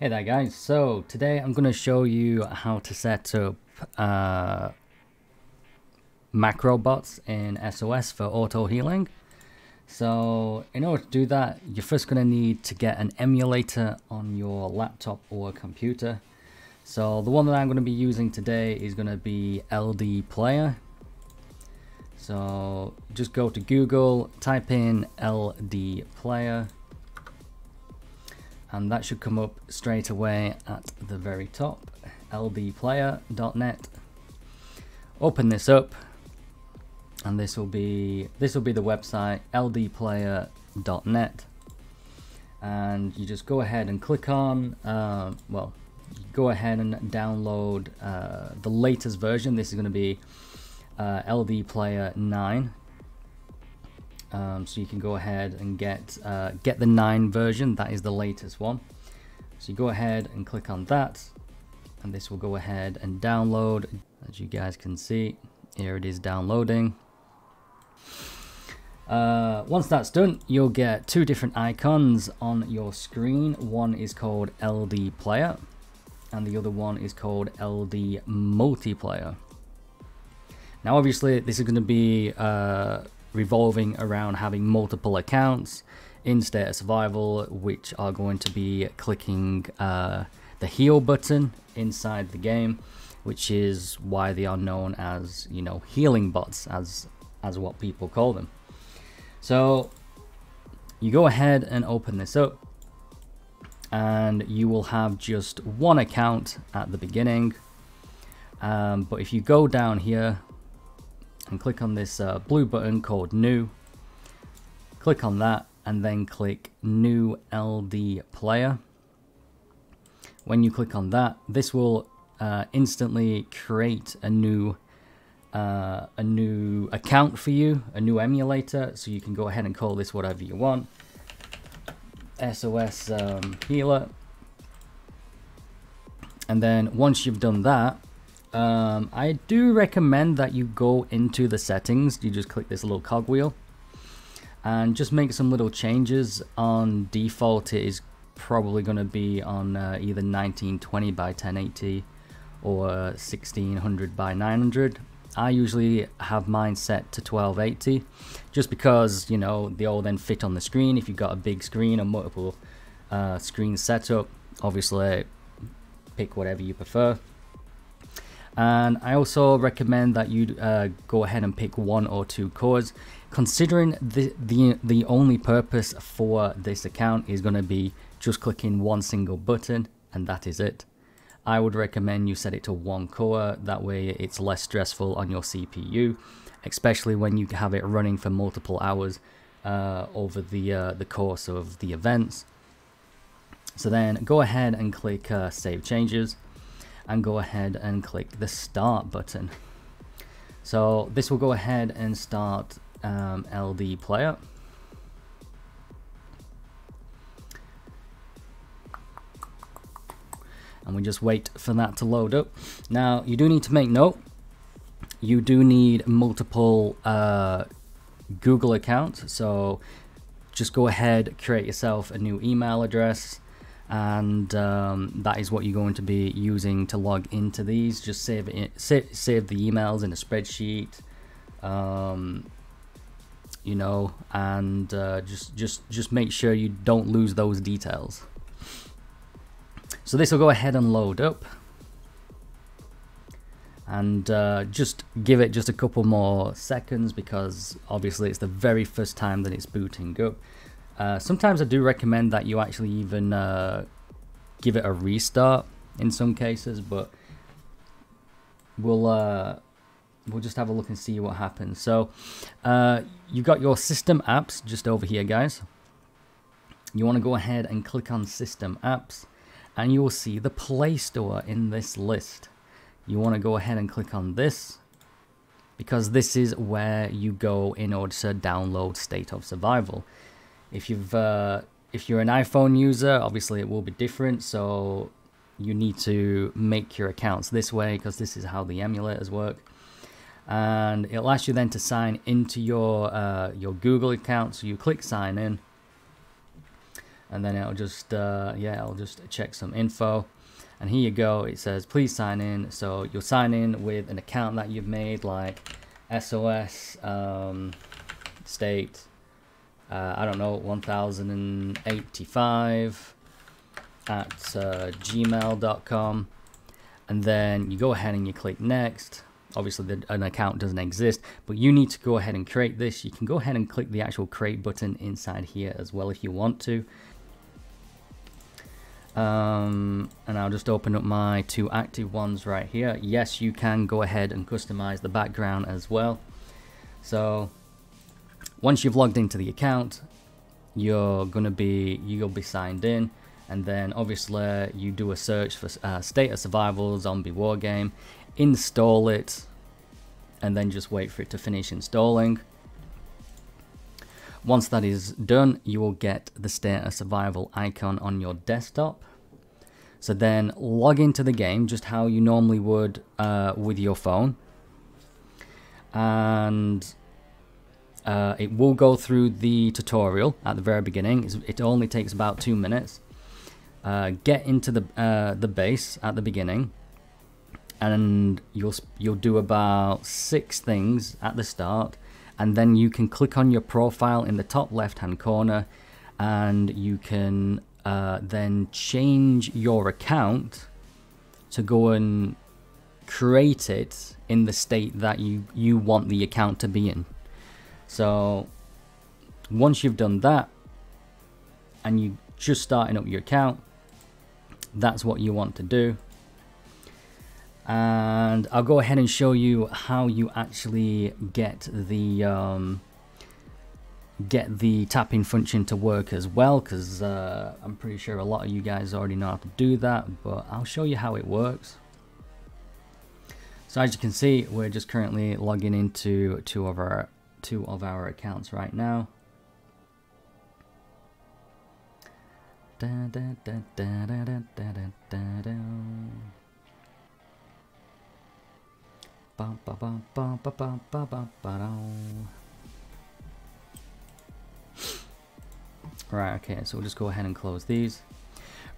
Hey there guys, so today I'm going to show you how to set up macro bots in SOS for auto healing. So in order to do that, you're first going to need to get an emulator on your laptop or computer. So the one that I'm going to be using today is going to be LDPlayer. So just go to Google, type in LDPlayer. And that should come up straight away at the very top, ldplayer.net. Open this up, and this will be the website, ldplayer.net. And you just go ahead and click on, go ahead and download the latest version. This is going to be LDPlayer 9. So you can go ahead and get the 9 version. That is the latest one. So you go ahead and click on that, and this will go ahead and download. As you guys can see, here it is downloading. Once that's done, you'll get 2 different icons on your screen. One is called LDPlayer, and the other one is called LD Multiplayer. Now, obviously, this is going to be revolving around having multiple accounts in State of Survival, which are going to be clicking the heal button inside the game, which is why they are known as, you know, healing bots, as what people call them. So you go ahead and open this up, and you will have just one account at the beginning, but if you go down here and click on this blue button called New. Click on that and then click New LDPlayer. When you click on that, this will instantly create a new account for you, a new emulator. So you can go ahead and call this whatever you want. SOS Healer. And then once you've done that, I do recommend that you go into the settings. You just click this little cogwheel and just make some little changes. On default, it is probably going to be on either 1920 by 1080 or 1600 by 900. I usually have mine set to 1280 just because, you know, they all then fit on the screen. If you've got a big screen or multiple screen setup, obviously pick whatever you prefer. And I also recommend that you go ahead and pick 1 or 2 cores, considering the only purpose for this account is going to be just clicking one single button, and that is it. I would recommend you set it to 1 core. That way it's less stressful on your CPU, especially when you have it running for multiple hours over the course of the events. So then go ahead and click Save Changes. And go ahead and click the start button. So this will go ahead and start LDPlayer. And we just wait for that to load up. Now you do need to make note, you do need multiple Google accounts. So just go ahead, create yourself a new email address. And that is what you're going to be using to log into these. Just save the emails in a spreadsheet, you know, and just make sure you don't lose those details. So this will go ahead and load up, and just give it just a couple more seconds, because obviously it's the very first time that it's booting up. Sometimes I do recommend that you actually even give it a restart in some cases, but we'll just have a look and see what happens. So you've got your system apps just over here, guys. You want to go ahead and click on system apps, and you will see the Play Store in this list. You want to go ahead and click on this, because this is where you go in order to download State of Survival. If you're an iPhone user, obviously it will be different, so you need to make your accounts this way, because this is how the emulators work. And it'll ask you then to sign into your Google account, so you click sign in. and then it'll just yeah, I'll just check some info. And here you go, it says please sign in. So you'll sign in with an account that you've made, like SOS state I don't know, 1085 at gmail.com, and then you go ahead and you click next. Obviously an account doesn't exist, but you need to go ahead and create this. You can go ahead and click the actual create button inside here as well if you want to. And I'll just open up my two active ones right here. Yes, you can go ahead and customize the background as well. So once you've logged into the account, you'll be signed in. And then obviously you do a search for State of Survival Zombie War Game, install it, and then just wait for it to finish installing. Once that is done, you will get the State of Survival icon on your desktop. So then log into the game just how you normally would with your phone. And it will go through the tutorial at the very beginning. It only takes about 2 minutes. Get into the base at the beginning, and you'll do about 6 things at the start, and then you can click on your profile in the top left hand corner, and you can then change your account to go and create it in the state that you want the account to be in. So once you've done that and you just starting up your account, that's what you want to do. And I'll go ahead and show you how you actually get the tapping function to work as well, because I'm pretty sure a lot of you guys already know how to do that, but I'll show you how it works. So as you can see, we're just currently logging into two of our accounts right now. Right, okay, so we'll just go ahead and close these.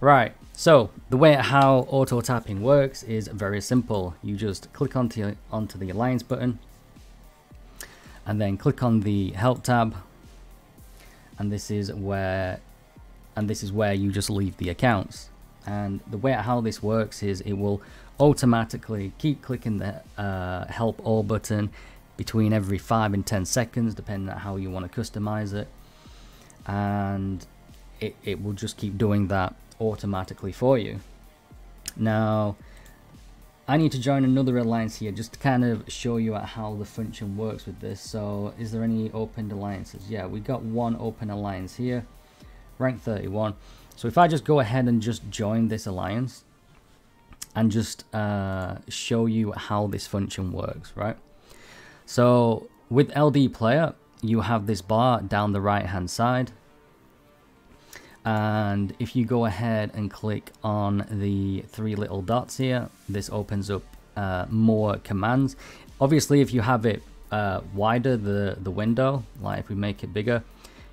Right, so the way how auto tapping works is very simple. You just click onto the alliance button, and then click on the help tab, and this is where you just leave the accounts. And the way how this works is it will automatically keep clicking the help all button between every 5 and 10 seconds, depending on how you want to customize it, and it will just keep doing that automatically for you. Now I need to join another alliance here just to kind of show you how the function works with this. So is there any opened alliances? Yeah, we got one open alliance here, rank 31. So if I just go ahead and just join this alliance and just show you how this function works, right? So with LDPlayer, you have this bar down the right hand side, and if you go ahead and click on the 3 little dots here, this opens up more commands. Obviously if you have it wider, the window, like if we make it bigger,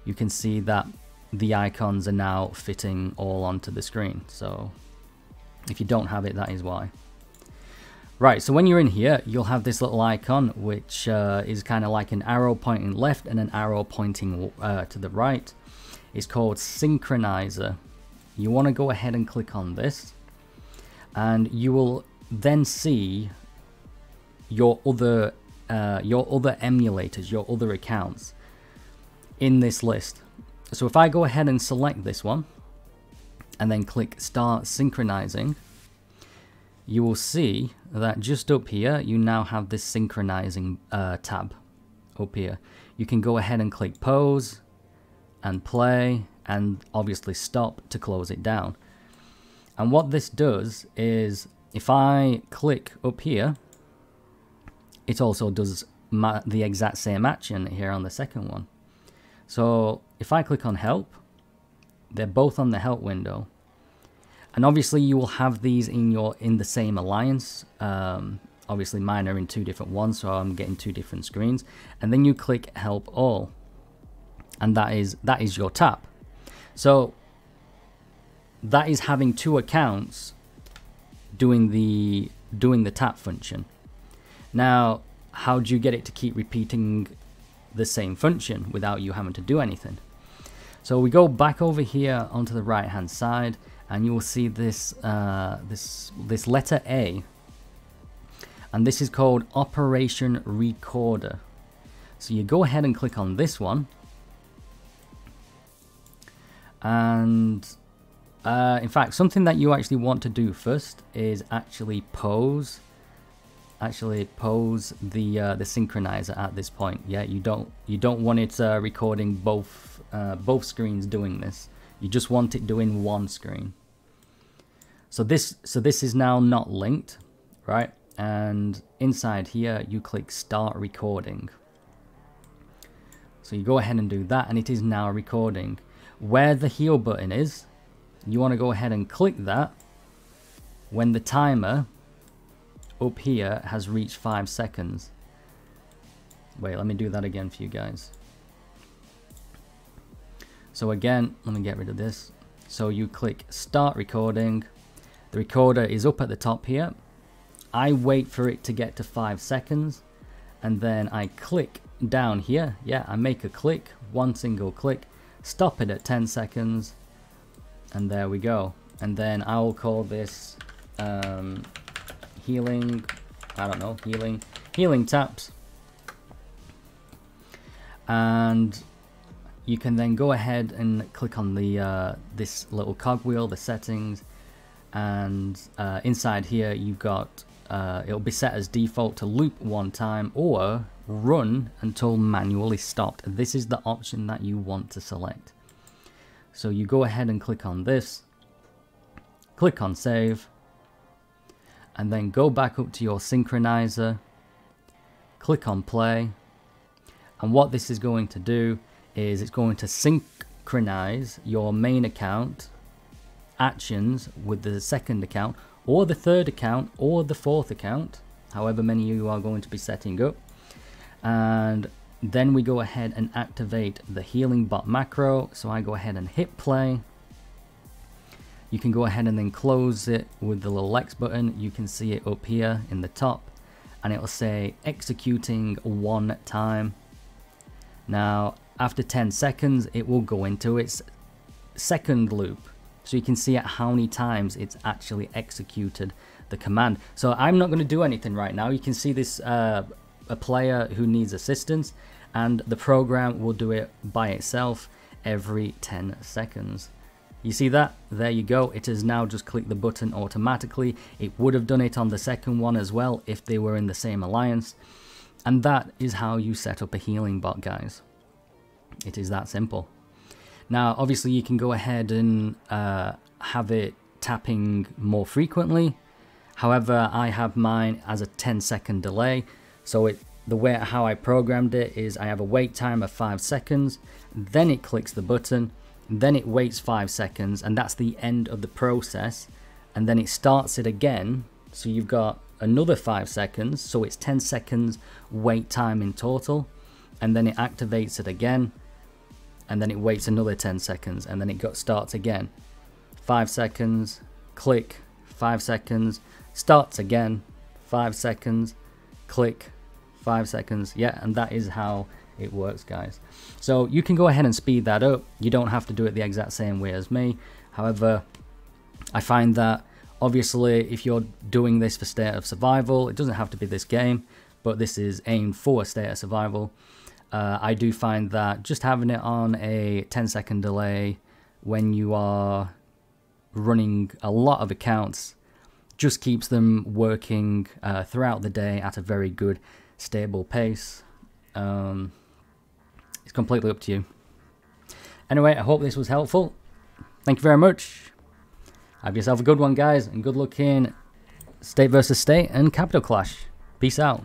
you can see that the icons are now fitting all onto the screen. So if you don't have it, that is why. Right, so when you're in here, you'll have this little icon which is kind of like an arrow pointing left and an arrow pointing to the right. It's called synchronizer. You want to go ahead and click on this, and you will then see your other emulators, your other accounts in this list. So if I go ahead and select this one and then click start synchronizing, you will see that just up here you now have this synchronizing tab up here. You can go ahead and click pause and play, and obviously stop to close it down. And what this does is if I click up here, it also does the exact same action here on the second one. So if I click on help, they're both on the help window, and obviously you will have these in the same alliance. Obviously mine are in 2 different ones, so I'm getting 2 different screens. And then you click help all, and that is your tap. So that is having two accounts doing the tap function. Now, how do you get it to keep repeating the same function without you having to do anything? So we go back over here onto the right hand side, and you will see this this letter A, and this is called Operation Recorder. So you go ahead and click on this one, and in fact, something that you actually want to do first is actually pose the synchronizer at this point. Yeah, you don't want it recording both screens doing this. You just want it doing one screen. So this is now not linked, right? And inside here, you click Start Recording. So you go ahead and do that, and it is now recording. Where the heal button is, you want to go ahead and click that when the timer up here has reached 5 seconds. Wait, let me do that again for you guys. So again, let me get rid of this. So you click Start Recording. The recorder is up at the top here. I wait for it to get to 5 seconds, and then I click down here. Yeah, I make a click, one single click, stop it at 10 seconds, and there we go. And then I will call this healing, I don't know, healing taps. And you can then go ahead and click on the this little cogwheel, the settings, and inside here you've got it'll be set as default to loop one time or run until manually stopped. This is the option that you want to select. So you go ahead and click on this, click on save, and then go back up to your synchronizer, click on play, and what this is going to do is it's going to synchronize your main account actions with the second account, or the third account, or the fourth account, however many you are going to be setting up. And then we go ahead and activate the healing bot macro. So I go ahead and hit play. You can go ahead and then close it with the little X button. You can see it up here in the top, and it will say executing one time. Now, after 10 seconds, it will go into its second loop. So you can see at how many times it's actually executed the command. So I'm not going to do anything right now. You can see this a player who needs assistance, and the program will do it by itself every 10 seconds. You see that? There you go. It has now just clicked the button automatically. It would have done it on the second one as well if they were in the same alliance. And that is how you set up a healing bot, guys. It is that simple. Now, obviously, you can go ahead and have it tapping more frequently. However, I have mine as a 10-second delay. So how I programmed it is I have a wait time of 5 seconds, then it clicks the button, then it waits 5 seconds, and that's the end of the process. And then it starts it again. So you've got another 5 seconds. So it's 10 seconds wait time in total. And then it activates it again. And then it waits another 10 seconds, and then it starts again. 5 seconds, click, 5 seconds, starts again, 5 seconds, click, 5 seconds. Yeah, and that is how it works, guys. So you can go ahead and speed that up. You don't have to do it the exact same way as me. However, I find that obviously if you're doing this for State of Survival, it doesn't have to be this game, but this is aimed for State of Survival. I do find that just having it on a 10-second delay when you are running a lot of accounts just keeps them working throughout the day at a very good, stable pace. It's completely up to you. Anyway, I hope this was helpful. Thank you very much. Have yourself a good one, guys, and good luck in State versus State and Capital Clash. Peace out.